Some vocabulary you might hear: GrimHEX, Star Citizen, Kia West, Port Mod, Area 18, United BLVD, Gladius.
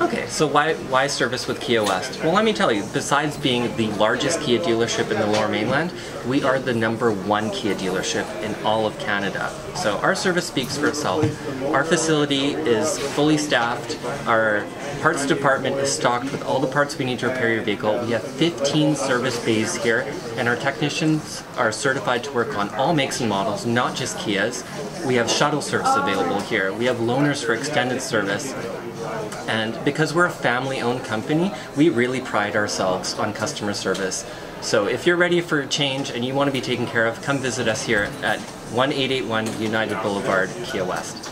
Okay, so why service with Kia West? Well, let me tell you, besides being the largest Kia dealership in the Lower Mainland, we are the #1 Kia dealership in all of Canada. So our service speaks for itself. Our facility is fully staffed. Our parts department is stocked with all the parts we need to repair your vehicle. We have 15 service bays here, and our technicians are certified to work on all makes and models, not just Kias. We have shuttle service available here. We have loaners for extended service. And because we're a family-owned company, we really pride ourselves on customer service. So if you're ready for a change and you want to be taken care of, come visit us here at 1881 United Boulevard, Kia West.